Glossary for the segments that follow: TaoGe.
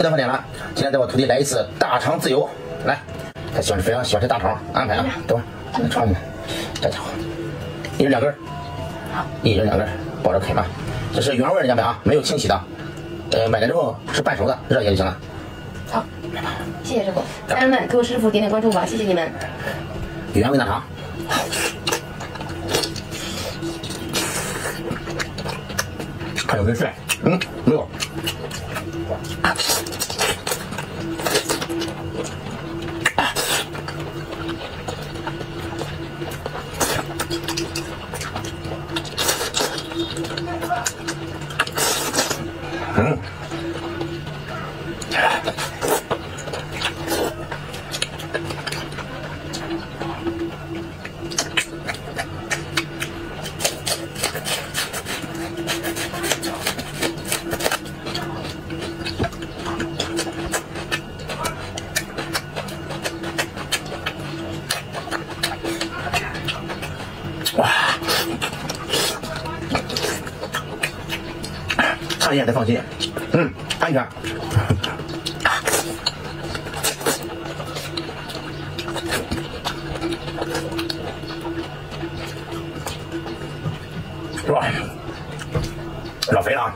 到饭点了，今天带我徒弟来一次大肠自由，来，他喜欢吃，非常喜欢吃大肠，安排啊，等会儿尝一下，这家伙，一人两根，好，一人两根，保证啃啊，这是原味的，家买啊，没有清洗的，买了之后是半熟的，热一下就行了。好，谢谢师傅，家人们给我师傅点点关注吧，谢谢你们。原味大肠，还有没睡？嗯，没有。 嗯，哇！ 大爷，得放心，嗯，安全。是吧？老肥了啊！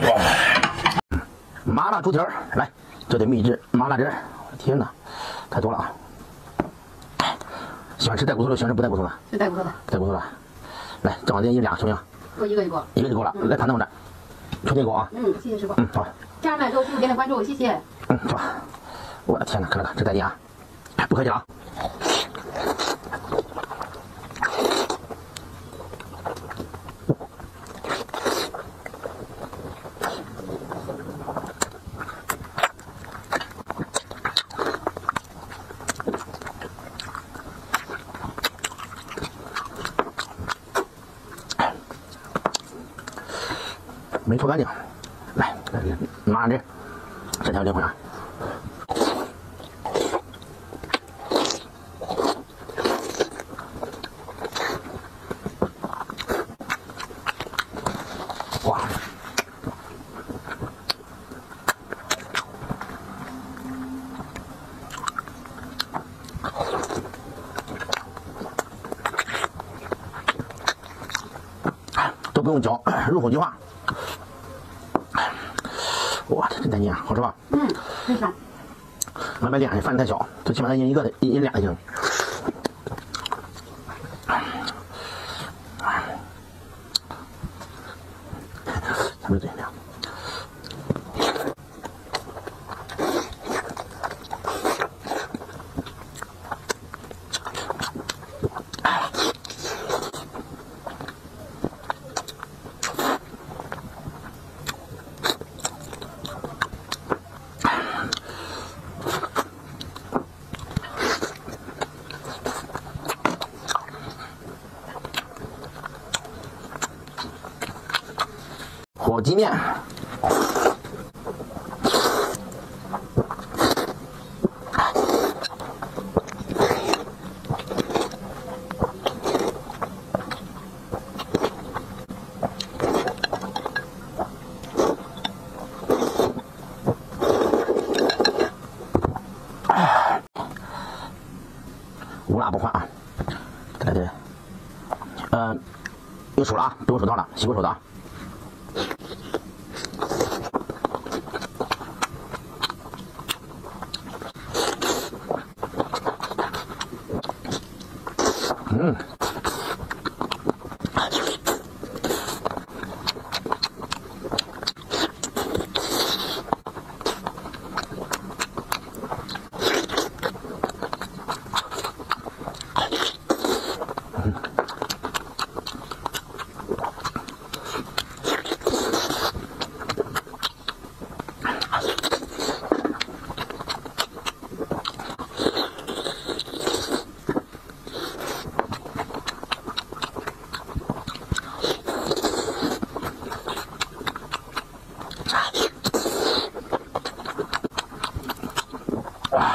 哇！麻辣猪蹄儿，来，这得秘制麻辣汁儿。天哪，太多了啊！喜欢吃带骨头的，喜欢吃不带骨头的？是带骨头的。带骨头的，来，正好再一俩，行不行？够一个就够。一个就够了，来盘那么着，充这口啊。嗯，谢谢师傅。嗯，好。家人们，给我师傅点点关注，谢谢。嗯，走。我的天哪，看这个，这带劲啊！不客气啊。 没搓干净，来，麻辣汁，这才有灵魂啊！哇，都不用嚼，入口即化。 哇，这真带劲啊！好吃吧？嗯，非常。外卖店饭太小，最起码一人一个的，一人俩就行。还没对呢。火鸡面，无辣不欢啊！对对，用手了啊，不用手套了，洗过手的啊。 嗯，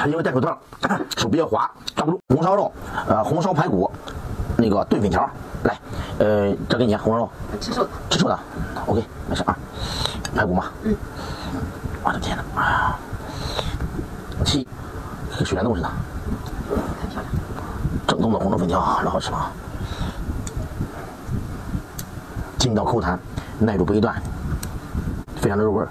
因为戴手套手比较滑，抓不住。红烧肉，红烧排骨，那个炖粉条，来，这给你红烧肉，吃瘦的，吃瘦的 ，OK， 没事啊。排骨嘛，嗯。我的天哪，哎呀，七，水帘洞似的，太漂亮。整栋的红烧粉条老好吃了啊。劲道扣弹，耐煮不易断，非常的入味儿。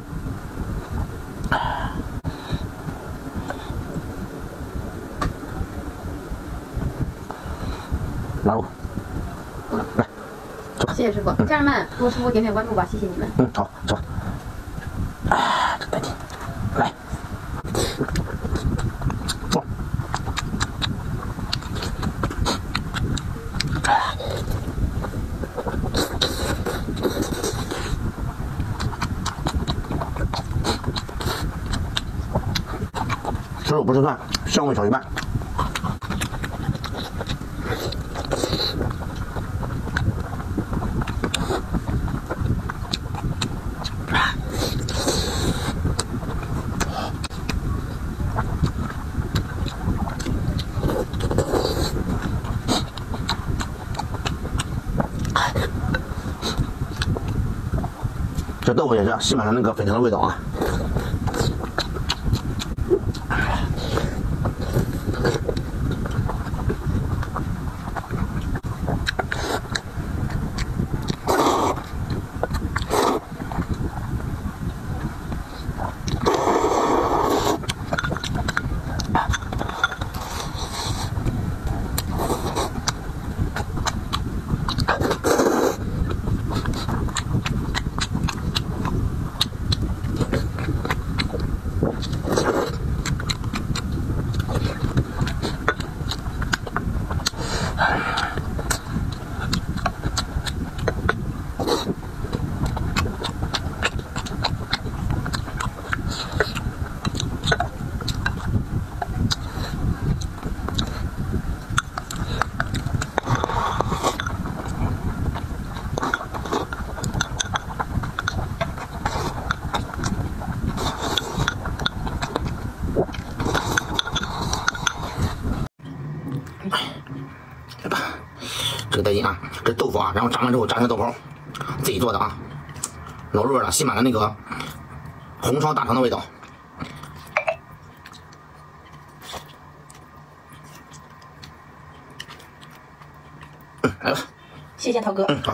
拉入，来，走吧。谢谢师傅，家人们，给我师傅点点关注吧，谢谢你们。嗯，好，走吧。哎，这带劲，来，走。吃肉不吃饭，香味少一半。 这豆腐也是西马上那个粉条的味道啊，来吧，这个带劲啊！这豆腐啊，然后炸完之后炸成豆泡，自己做的啊，老入味了，吸满了那个红烧大肠的味道。 来吧，谢谢涛哥。嗯，好。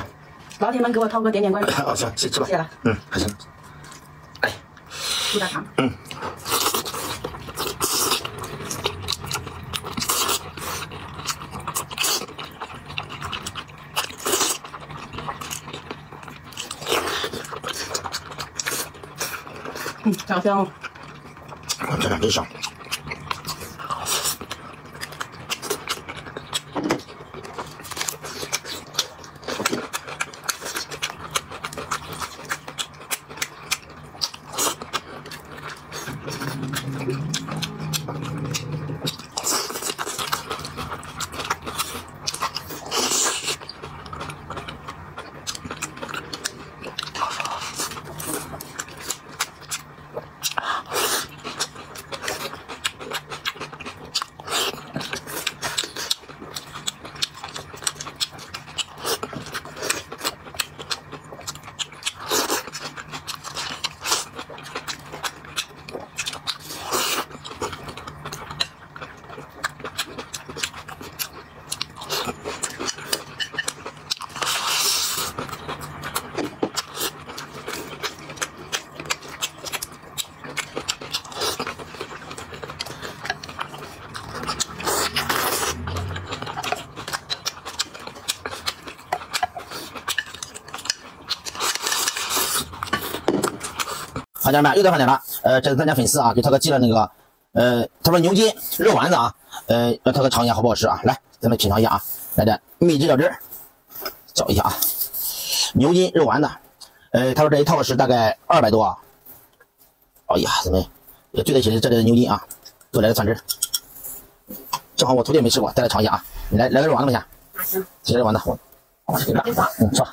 老铁们，给我涛哥点点关注。哦，行，谢谢吧。谢了。嗯，还行。哎，猪大肠。嗯。嗯，好香哦。我这两真香。 家人们又到饭点了，这是咱家粉丝啊，给涛哥寄了那个，他说牛筋肉丸子啊，让涛哥尝一下好不好吃啊？来，咱们品尝一下啊，来点蜜汁搅一下啊，牛筋肉丸子，他说这一套是大概200多啊。哎呀，咱们也对得起这里的牛筋啊，多来点蒜汁，正好我徒弟没吃过，再来尝一下啊。你来个肉丸子吧，行，几个肉丸子，我给你拿，嗯，吃吧，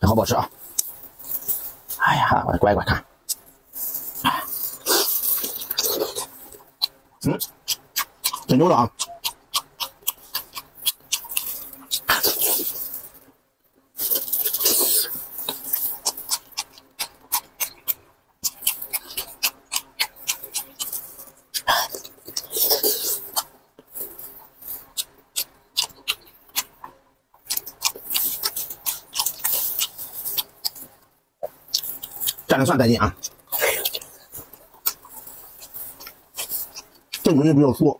这好不好吃啊？哎呀，我乖乖看。 嗯，整肉的啊。蘸着蒜带劲啊！这绝对没有错。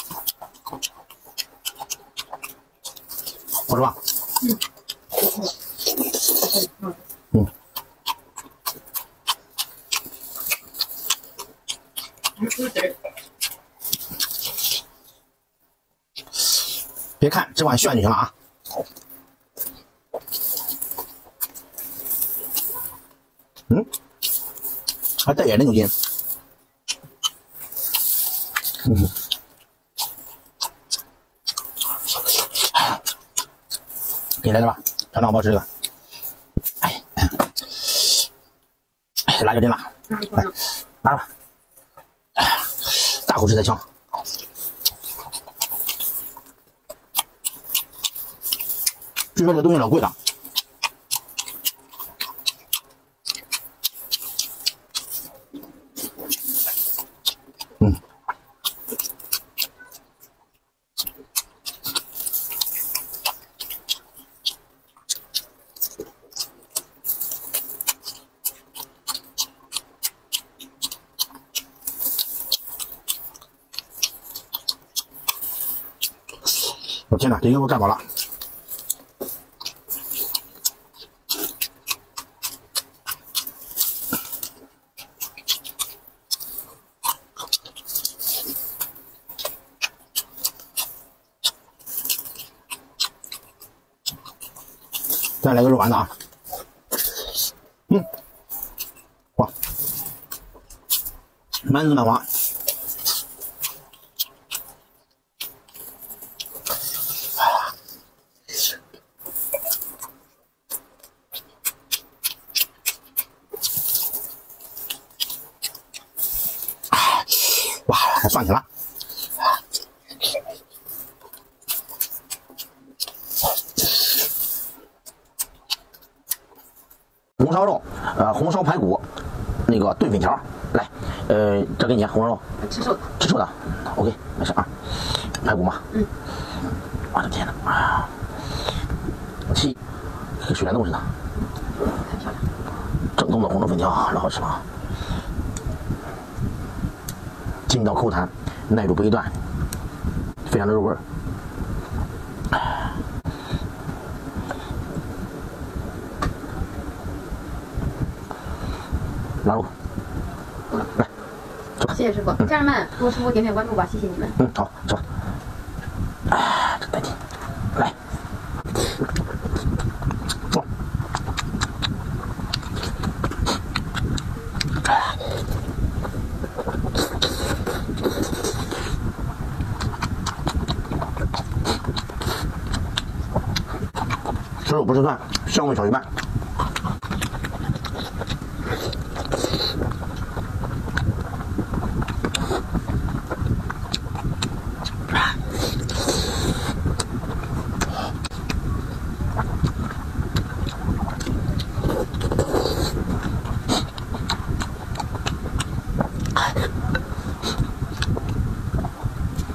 好吃吧？别看这碗炫就行了啊！嗯，还带点那种劲。嗯。 你来点吧，尝尝我包吃这个。哎，哎，辣椒真辣，来，拿吧。哎，大口吃才香。据说这东西老贵了。嗯。 我天哪，这又干饱了！再来个肉丸子啊！嗯，哇，满嘴满滑。 还算起了，红烧肉，红烧排骨，那个炖粉条，来，这给你红烧肉，吃臭的，吃臭的 ，OK， 没事啊，排骨嘛，嗯，我的天哪，啊，七，跟水帘洞似的，太漂亮，正宗的红烧粉条，老好吃了啊。 劲道口弹，耐煮不易断，非常的入味儿。拿肉，来，走吧。谢谢师傅，家人们，多师傅点点关注吧，谢谢你们。嗯，好，走吧。哎，这带劲，来，走。吃肉不吃饭，香味少一半。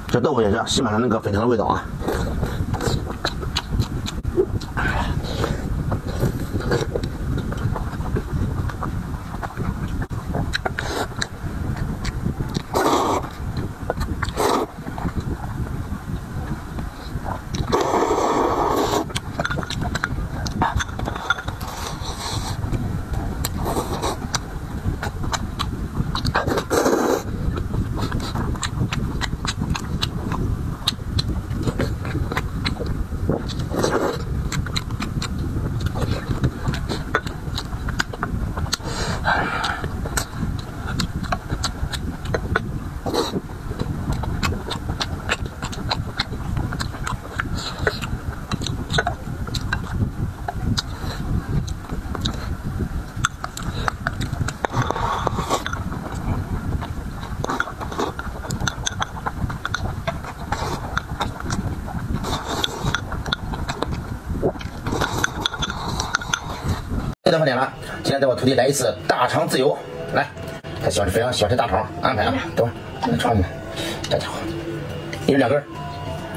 这豆腐也是吸满了那个粉条的味道啊。到饭点了，今天带我徒弟来一次大肠自由，来，他喜欢非常喜欢吃大肠，安排啊，等会儿串子，这家伙，一人两根，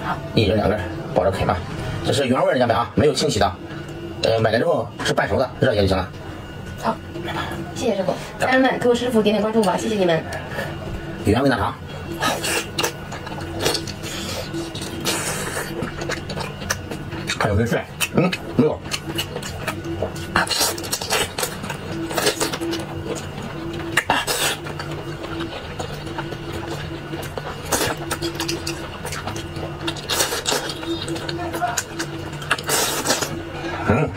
好，一人两根，保证啃啊，这是原味的酱板啊，没有清洗的，买来之后是半熟的，热一下就行了。好，谢谢师傅，家人们给我师傅点点关注吧，谢谢你们。原味大肠。 还有没睡？嗯，没有。嗯，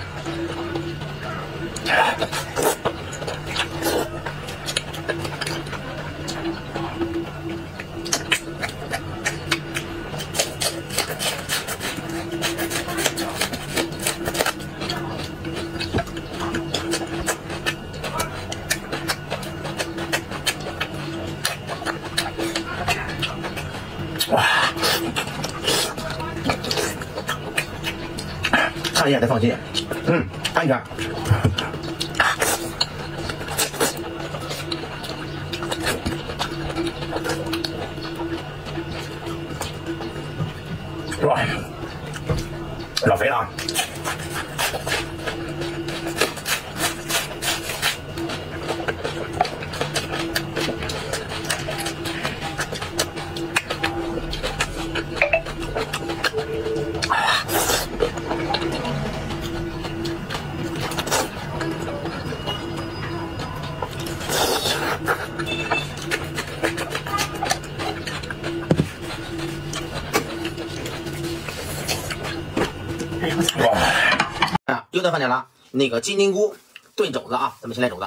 大爷，得放心，嗯，安全。哇，老肥了啊！啊，又到饭点了，那个金针菇炖肘子啊，咱们先来肘子。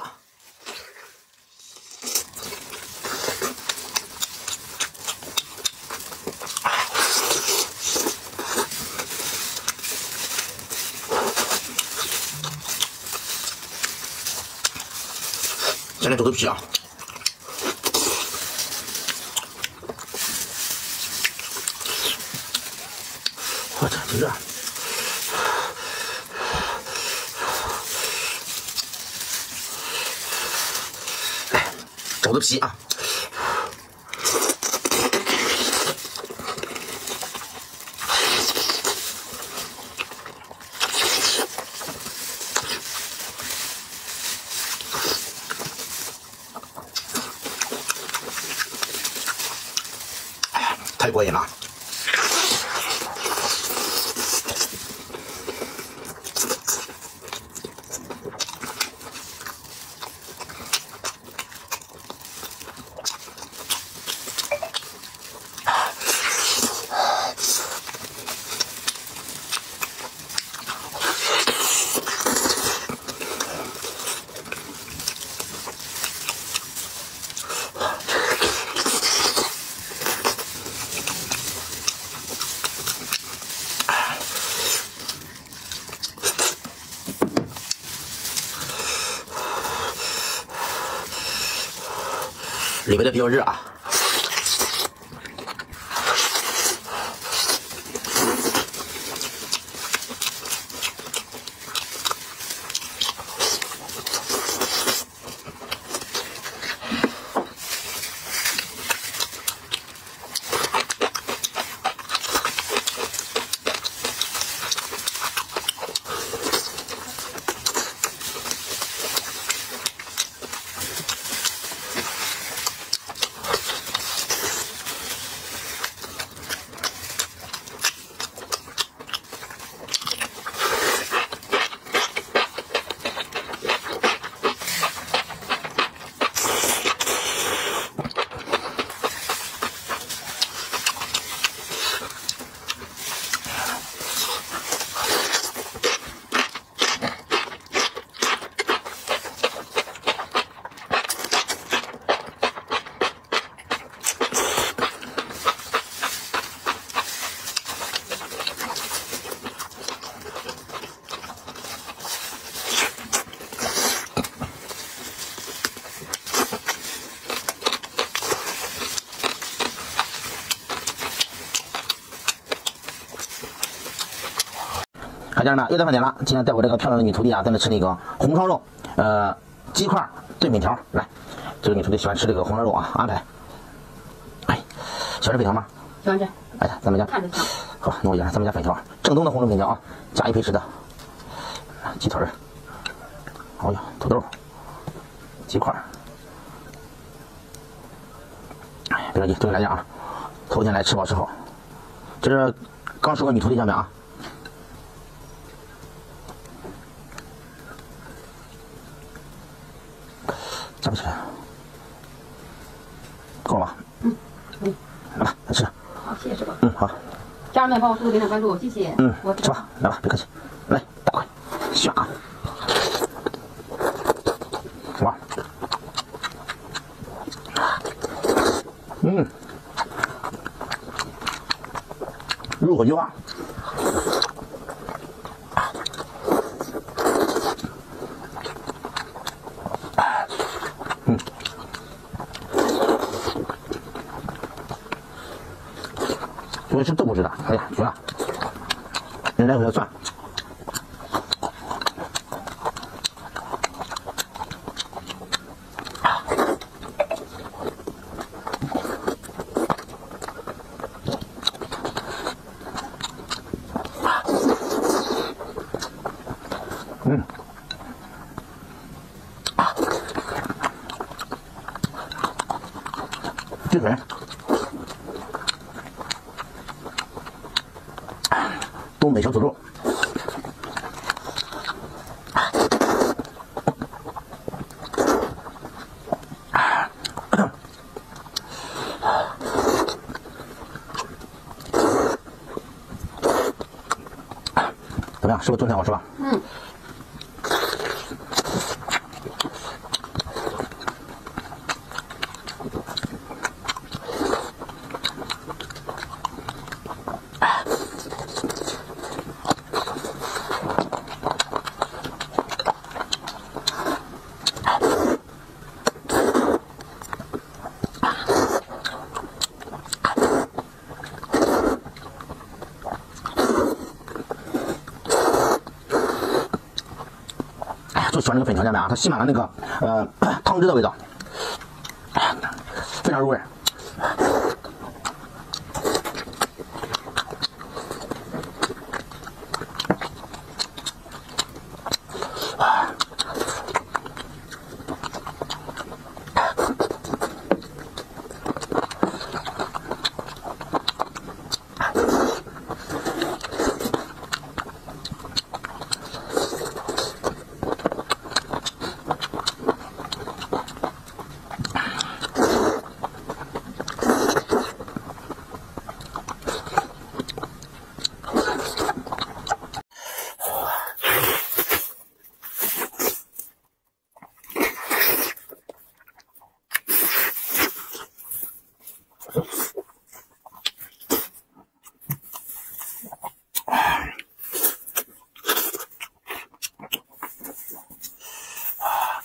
先来肘子皮啊。 我操，就这！来，肘子皮啊！哎呀，太过瘾了！ 里面的比较热啊，海淀呢又在饭点了，今天带我这个漂亮的女徒弟啊，在那吃那个红烧肉，鸡块炖面条。来，这个女徒弟喜欢吃这个红烧肉啊，安排。哎，喜欢吃粉条吗？喜欢吃。哎呀，咱们家看着香。好，那我也是咱们家粉条，正宗的红烧粉条啊，加一培实的鸡腿儿，哎呀，土豆，鸡块。 哎，别着急，都给来点啊！头天来吃饱吃好，这是刚收个女徒弟下面啊。加不起来，够了吧？嗯嗯，来吧，来吃。好，谢谢师傅。嗯，好。家人们，帮我速度点点关注，谢谢。嗯，我吃吧，来吧，别客气，来大块，炫啊！哇！ 嗯，入口即化，嗯，我是豆腐吃的，哎呀，绝了！你来口蒜，鸡腿，东北小土豆，怎么样？是不是炖菜好吃吧？嗯。 就喜欢这个粉条下面啊，它吸满了那个汤汁的味道，非常入味。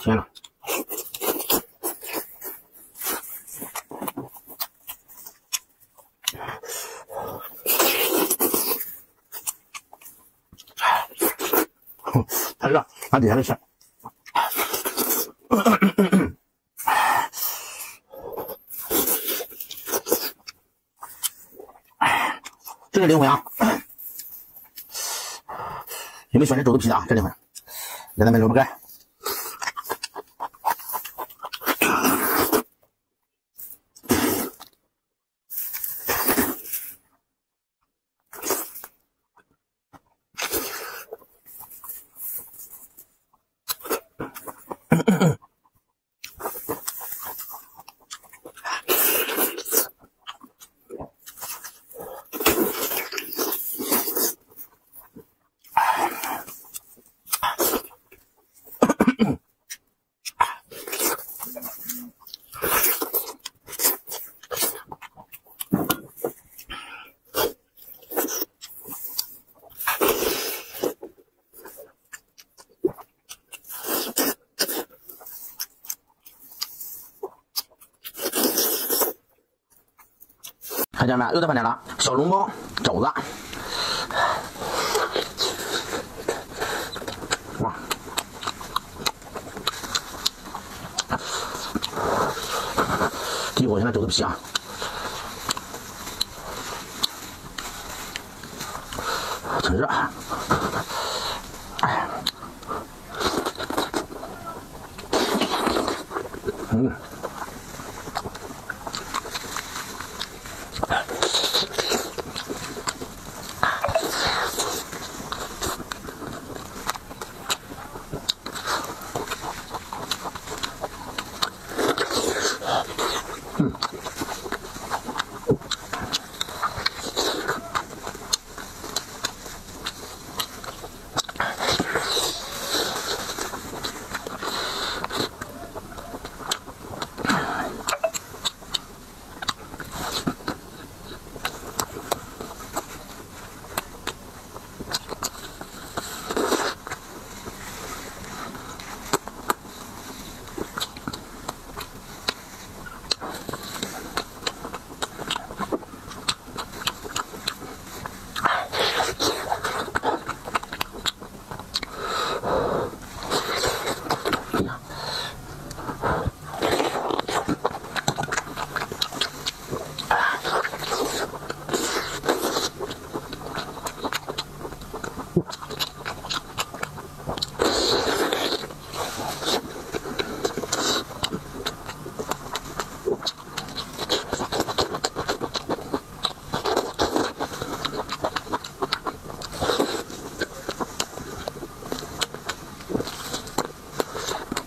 天呐，太热，拿底下来吃。 这是灵魂啊！有没有喜欢吃肘子皮的啊？这灵魂，给咱们萝卜干。 看见没？又到饭点了，小笼包、肘子，结果现在做得香。挺热，哎，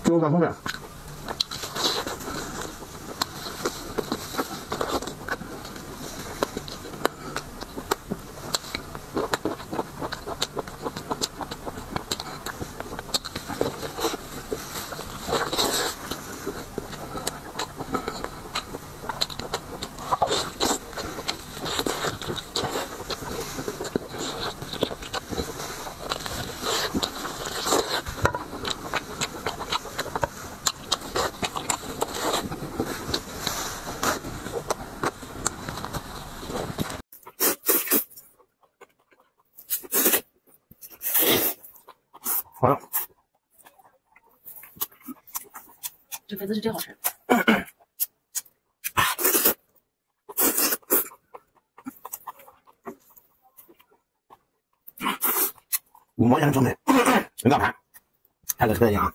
最后看后面。 好了，这粉丝是真好吃。5毛钱成本，全大盘，还得特价啊！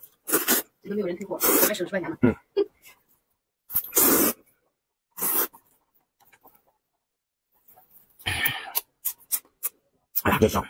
这都没有人退货，还省10块钱呢。哎呀，真香！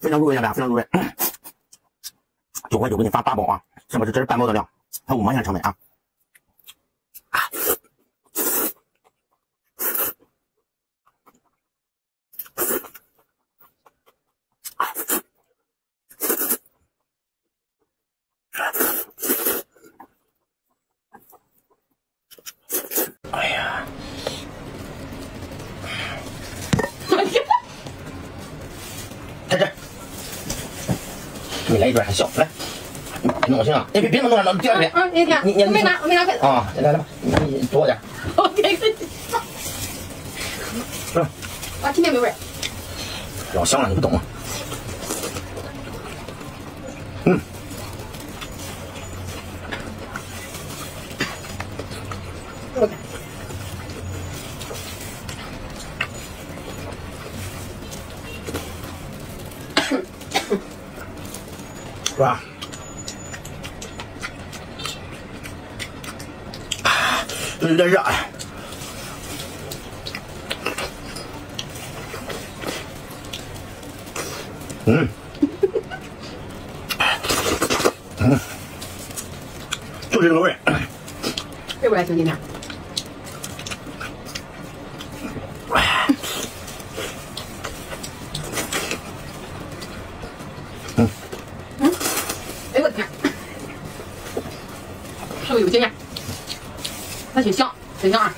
非常入味，大家非常入味。9块9给你发8包啊！下面是真是半包的量，它5毛钱成本啊。 你来一段还小，来，弄我身上，哎别弄了，第二遍，你我没拿筷子啊，来吧，你躲我点，我给自己，啊，听见没味儿，老香了，你不懂啊，是吧？有点热。就这个味儿。这味儿还行，今天。哎我的天，是不是有经验？那挺香，挺香啊！